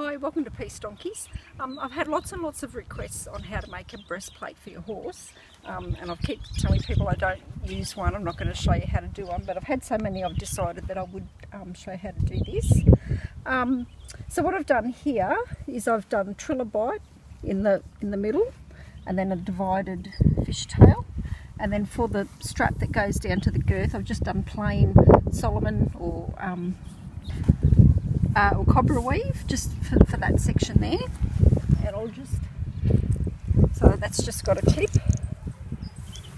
Hi, welcome to Peace Donkeys. I've had lots and lots of requests on how to make a breastplate for your horse, and I keep telling people I don't use one. I'm not going to show you how to do one, but I've had so many I've decided that I would show you how to do this. So what I've done here is I've done trilobite in the middle, and then a divided fishtail, and then for the strap that goes down to the girth, I've just done plain Solomon or cobra weave, just for that section there. And I'll just, so that's just got a clip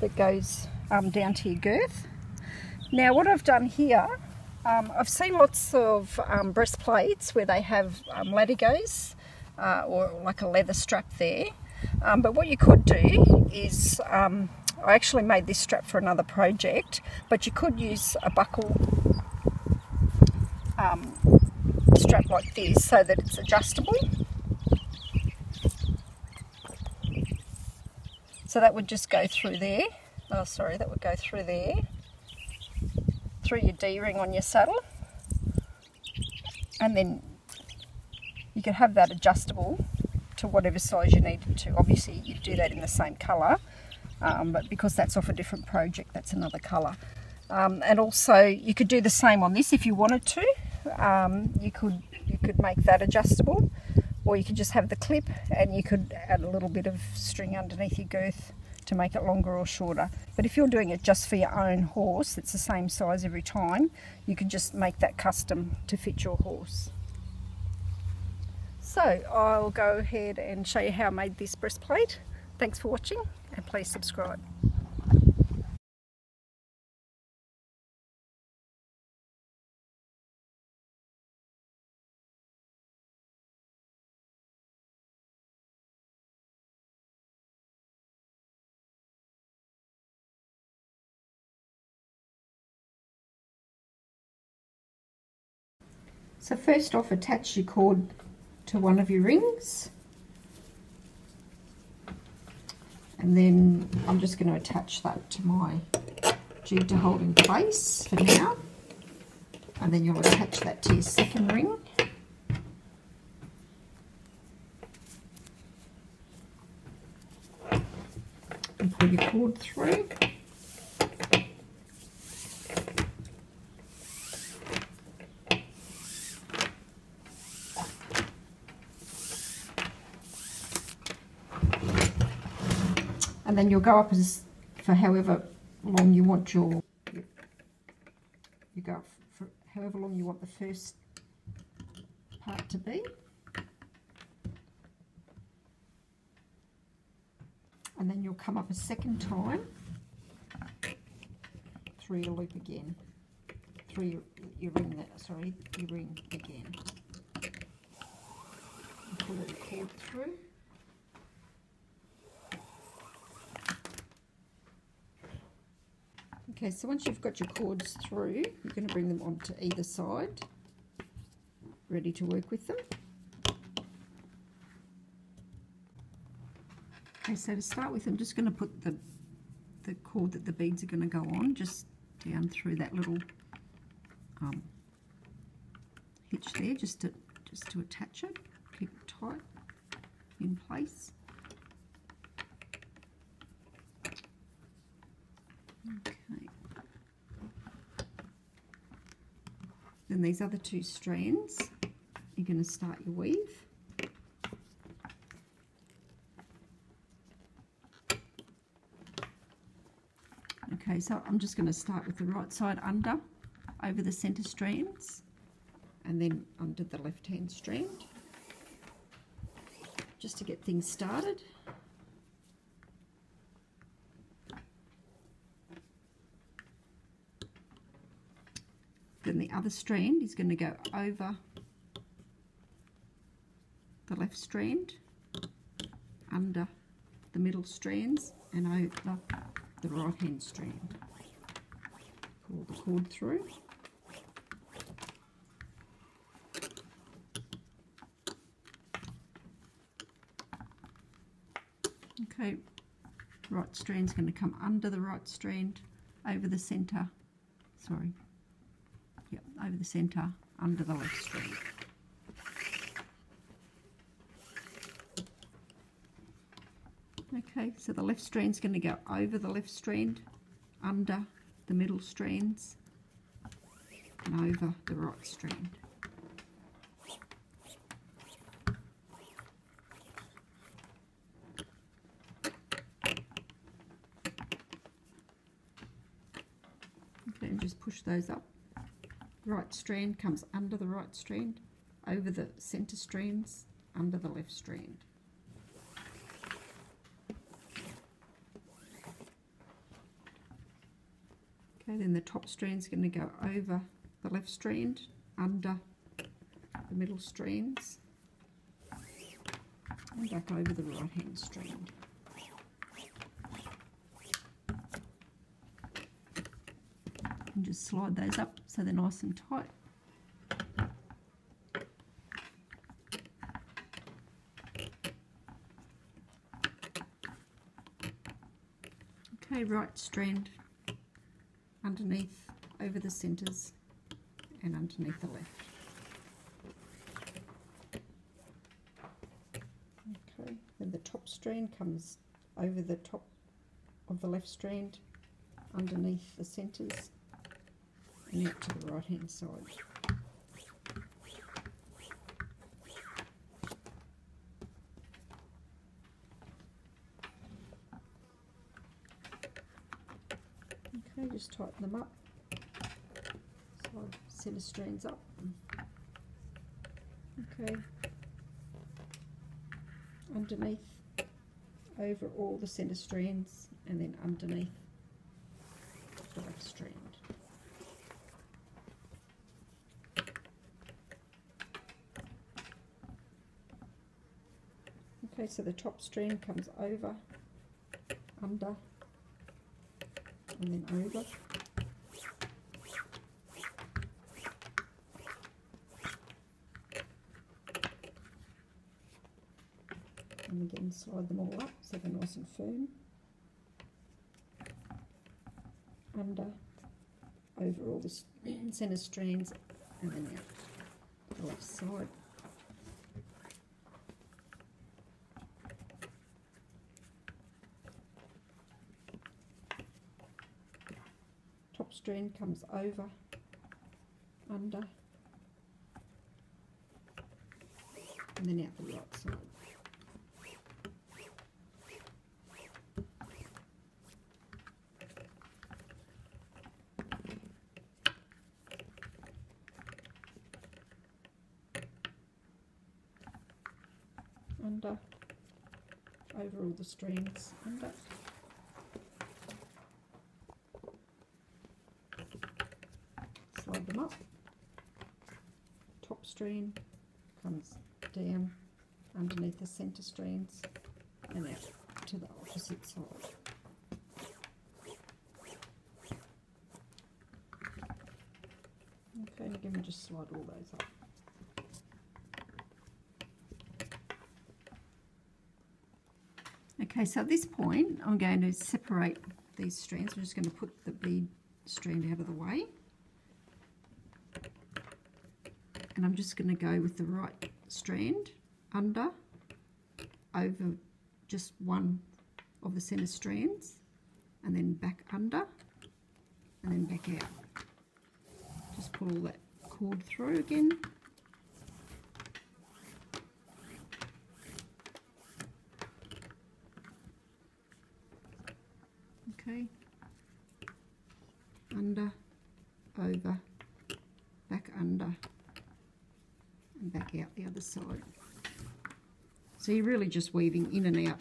that goes down to your girth. Now what I've done here, I've seen lots of breastplates where they have latigos or like a leather strap there, but what you could do is, I actually made this strap for another project, but you could use a buckle strap like this so that it's adjustable. So that would just go through there. Oh, sorry, that would go through there, through your D-ring on your saddle, and then you could have that adjustable to whatever size you needed to. Obviously you do that in the same colour, but because that's off a different project, that's another colour. And also you could do the same on this if you wanted to. You could make that adjustable, or you could just have the clip and you could add a little bit of string underneath your girth to make it longer or shorter. But if you're doing it just for your own horse, it's the same size every time, you could just make that custom to fit your horse. So I'll go ahead and show you how I made this breastplate. Thanks for watching, and please subscribe. So first off, attach your cord to one of your rings, and then I'm just going to attach that to my jig to hold in place for now, and then you'll attach that to your second ring. And pull your cord through. And then you'll go up as for however long you want your, you go up for however long you want the first part to be, and then you'll come up a second time through your loop again, through your ring. Your ring again. Pull the cord through. Okay, so once you've got your cords through, you're going to bring them onto either side, ready to work with them. Okay, so to start with, I'm just going to put the cord that the beads are going to go on just down through that little hitch there, just to attach it, keep it tight in place. Okay. Then these other two strands, you're going to start your weave. Okay, so I'm just going to start with the right side under, over the centre strands, and then under the left hand strand, just to get things started. Then the other strand is going to go over the left strand, under the middle strands, and over the right hand strand. Pull the cord through. Okay, right strand's going to come under the right strand, over the centre, over the centre, under the left strand. Okay, so the left strand's going to go over the left strand, under the middle strands, and over the right strand. Okay, and just push those up. Right strand comes under the right strand, over the centre strands, under the left strand. Okay, then the top strand's going to go over the left strand, under the middle strands, and back over the right hand strand. And just slide those up so they're nice and tight. Okay, right strand underneath, over the centres, and underneath the left. Okay, then the top strand comes over the top of the left strand, underneath the centres, and out to the right hand side. Okay, just tighten them up. Centre strands up. Okay, underneath, over all the centre strands, and then underneath the left strand. Okay, so the top strand comes over, under, and then over. And again, slide them all up so they're nice and firm. Under, over all the centre strands, and then out the left side. Top strand comes over, under, and then out the right side. Under, over all the strands, under. Slide them up. Top strand comes down, underneath the centre strands, and out to the opposite side. Okay, and again we'll just slide all those up. Okay, so at this point, I'm going to separate these strands. I'm just going to put the bead strand out of the way. And I'm just going to go with the right strand, under, over just one of the centre strands, and then back under, and then back out. Just pull all that cord through again. Okay, under, over, back under, and back out the other side. So you're really just weaving in and out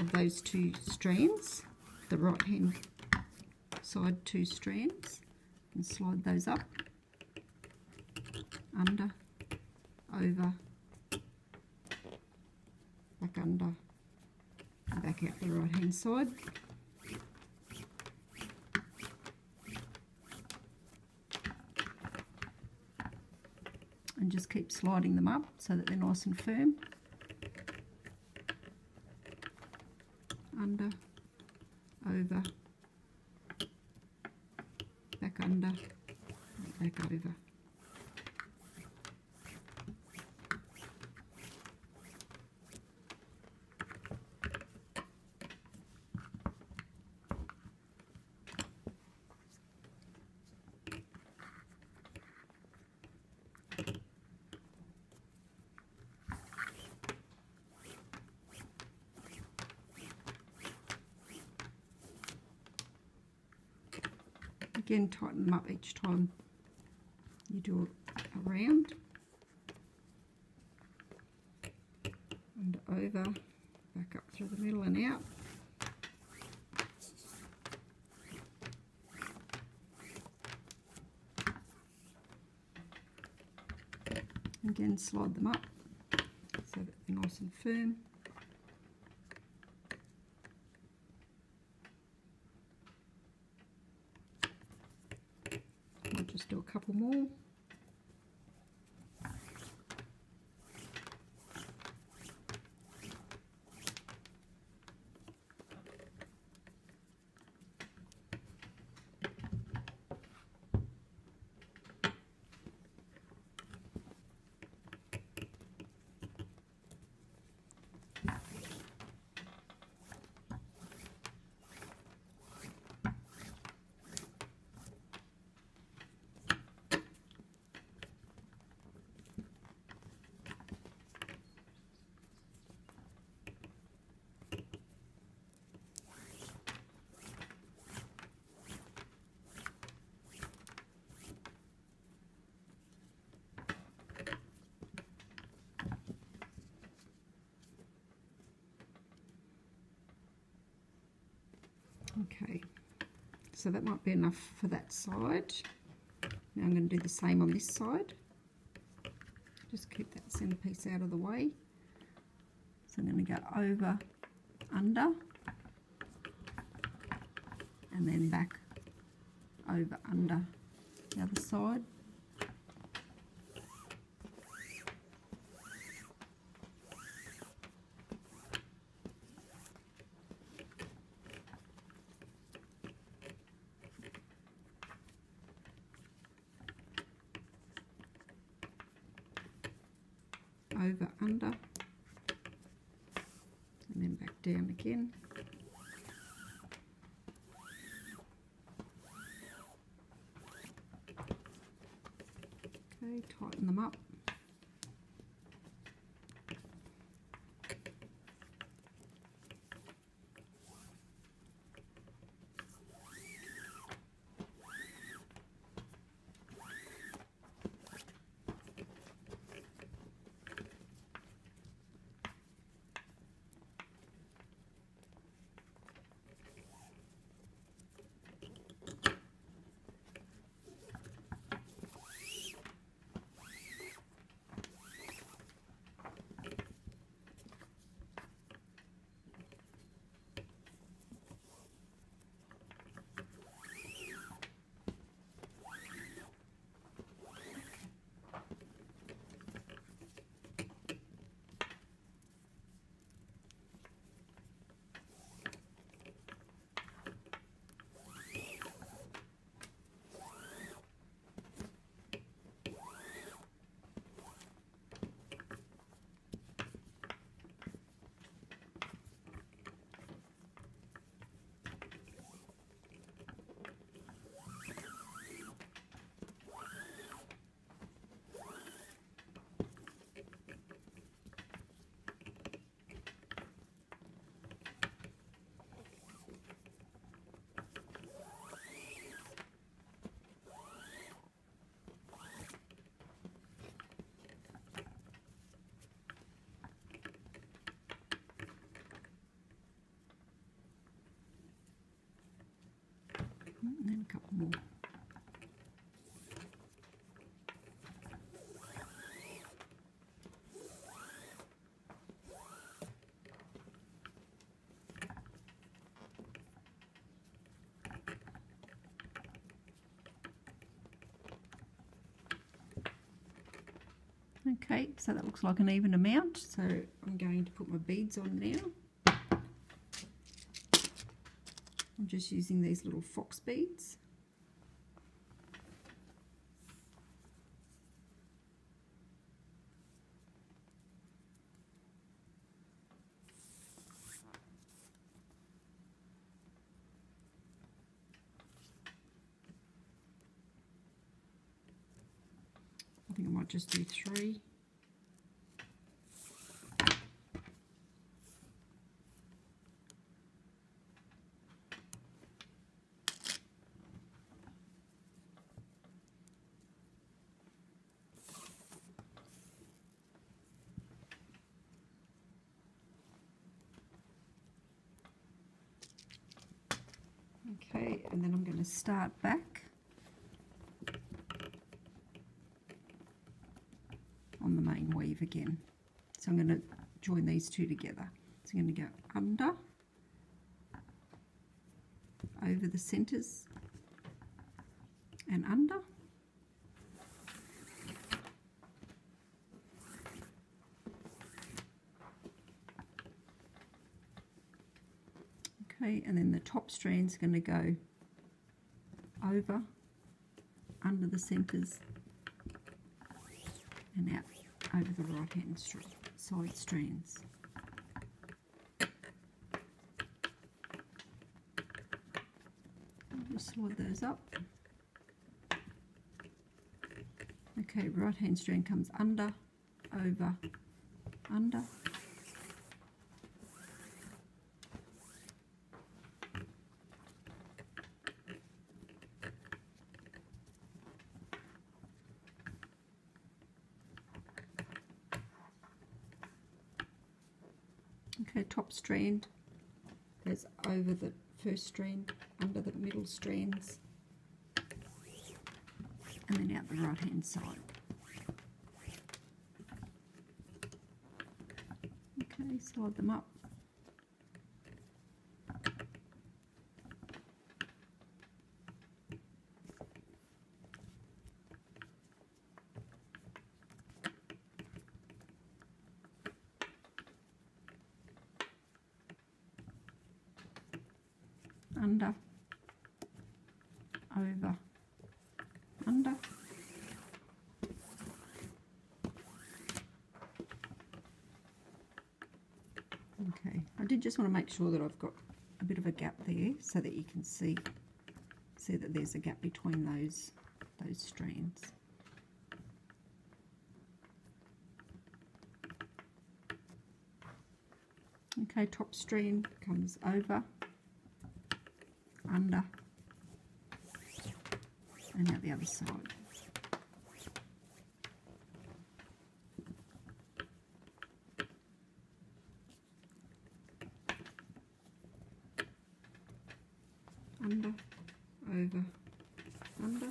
of those two strands, the right hand side two strands, and slide those up, under, over, back under, and back out the right hand side. And just keep sliding them up so that they're nice and firm. Under, over, back under, back over. again, tighten them up each time you do a round and over, back up through the middle and out. Again, slide them up so that they're nice and firm. I'll just do a couple more. Okay, so that might be enough for that side. Now I'm going to do the same on this side. Just keep that centre piece out of the way. So I'm going to go over, under, and then back, over, under the other side. Over, under, and then back down again. Okay, tighten them up. And then a couple more. Okay, so that looks like an even amount, so I'm going to put my beads on now. I'm just using these little fox beads. I think I might just do 3. and then I'm going to start back on the main weave again. So I'm going to join these two together. So I'm going to go under, over the centres and under, and then the top strand's going to go over, under the centres and out over the right hand side strands. I'll just slide those up. Okay, right hand strand comes under, over, under, top strand goes over the first strand, under the middle strands, and then out the right hand side. Okay, slide them up. Under, over, under. Okay, I did just want to make sure that I've got a bit of a gap there so that you can see that there's a gap between those strands. Okay, top strand comes over, under, and out the other side. Under, over, under.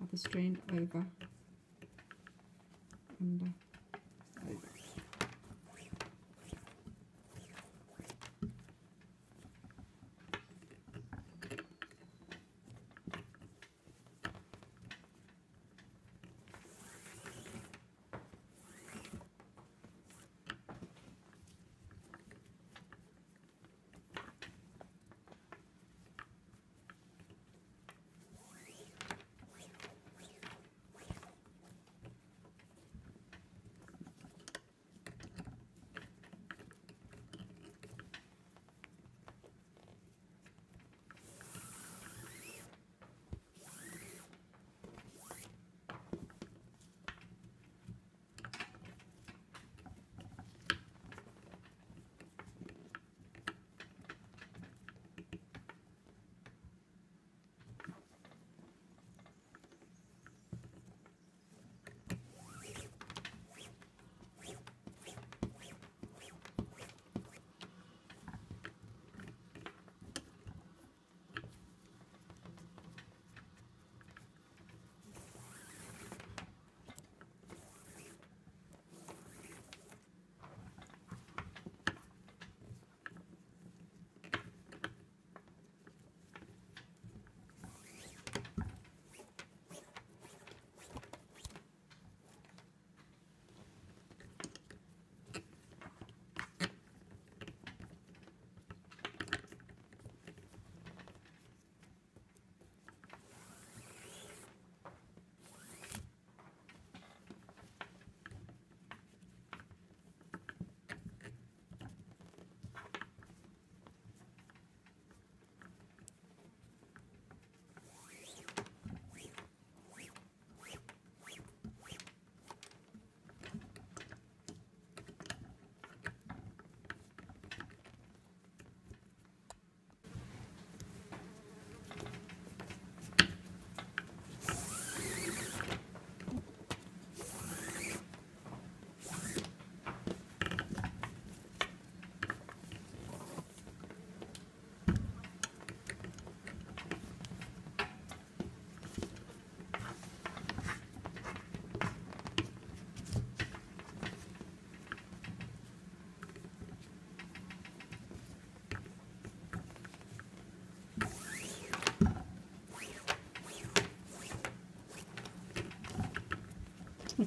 Other strand over, under, over.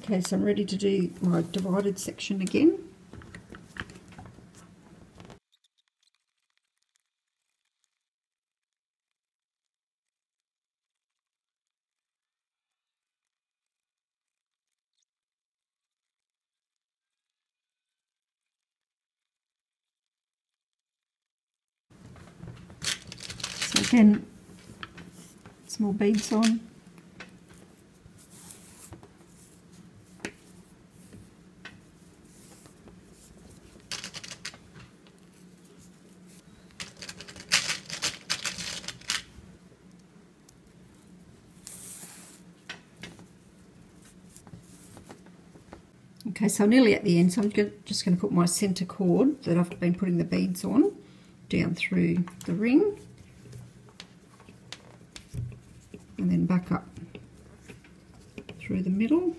Okay, so I'm ready to do my divided section again. So again, some more beads on. Okay, so I'm nearly at the end, so I'm just going to put my centre cord that I've been putting the beads on down through the ring and then back up through the middle.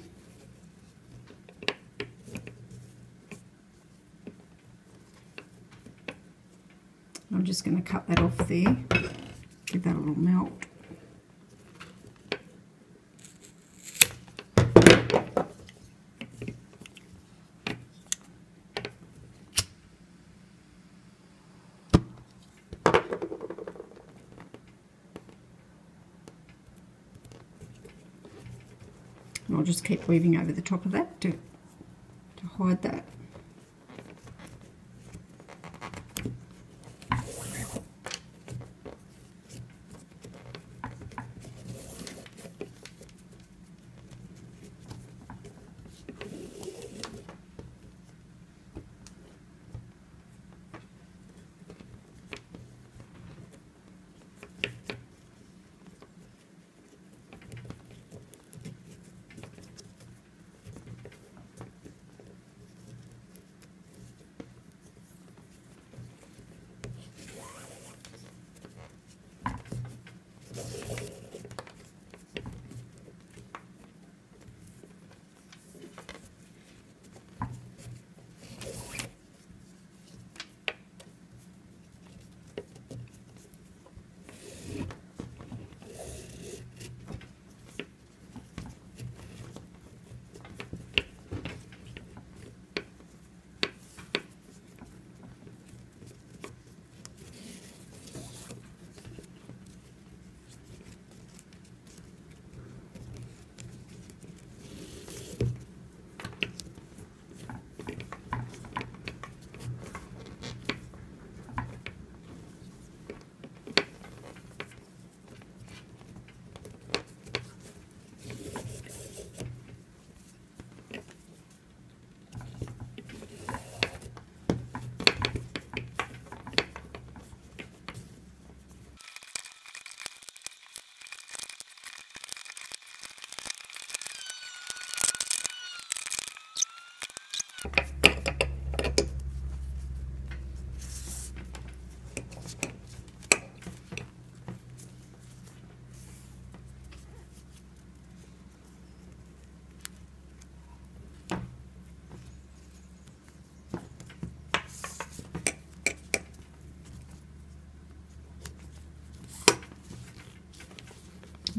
I'm just going to cut that off there, give that a little melt. And I'll just keep weaving over the top of that to hide that.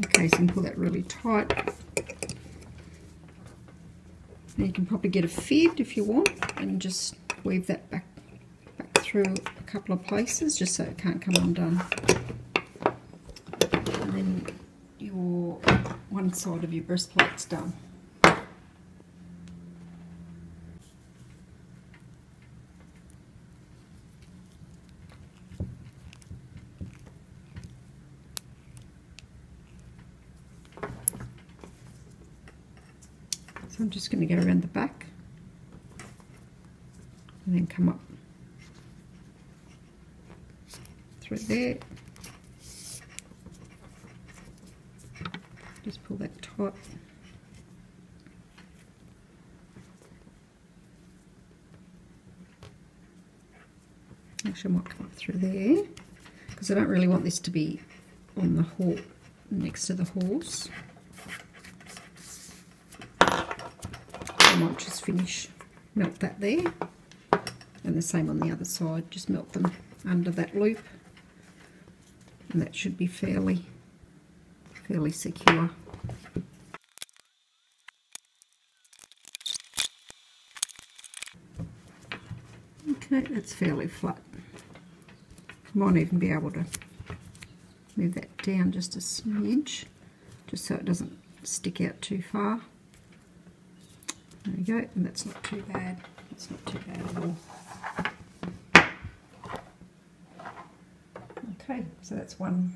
Okay, so you can pull that really tight. And you can probably get a fid if you want and just weave that back through a couple of places just so it can't come undone. And then your one side of your breastplate's done. So I'm just going to go around the back and then come up through there. Just pull that tight. Actually, I might come up through there because I don't really want this to be on the horse, next to the horse. I might just finish, melt that there, and the same on the other side, just melt them under that loop, and that should be fairly secure. Okay, it's fairly flat. You might even be able to move that down just a smidge, just so it doesn't stick out too far. There we go, and that's not too bad. It's not too bad at all. Okay, so that's one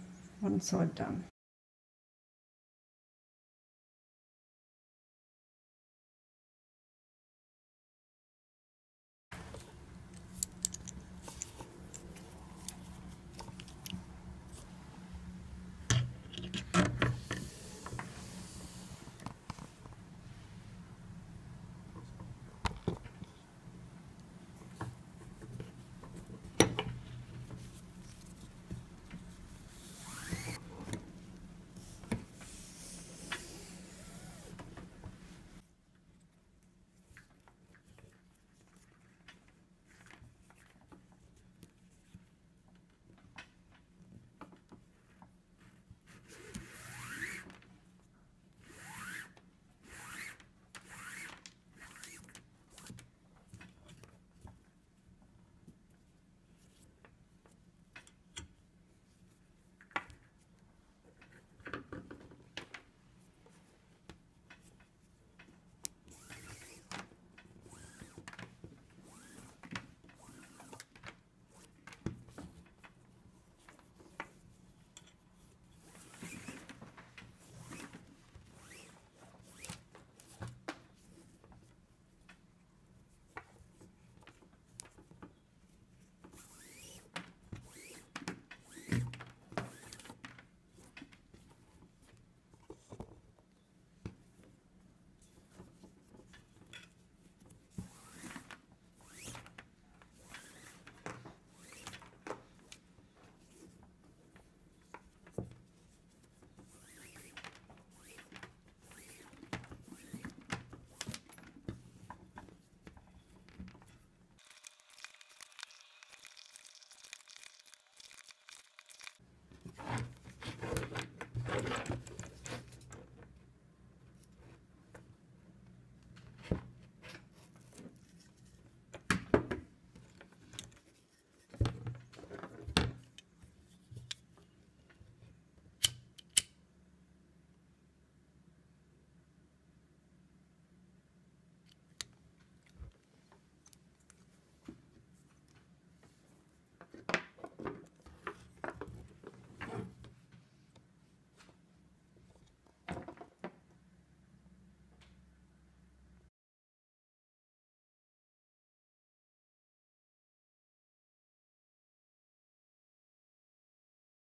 side done.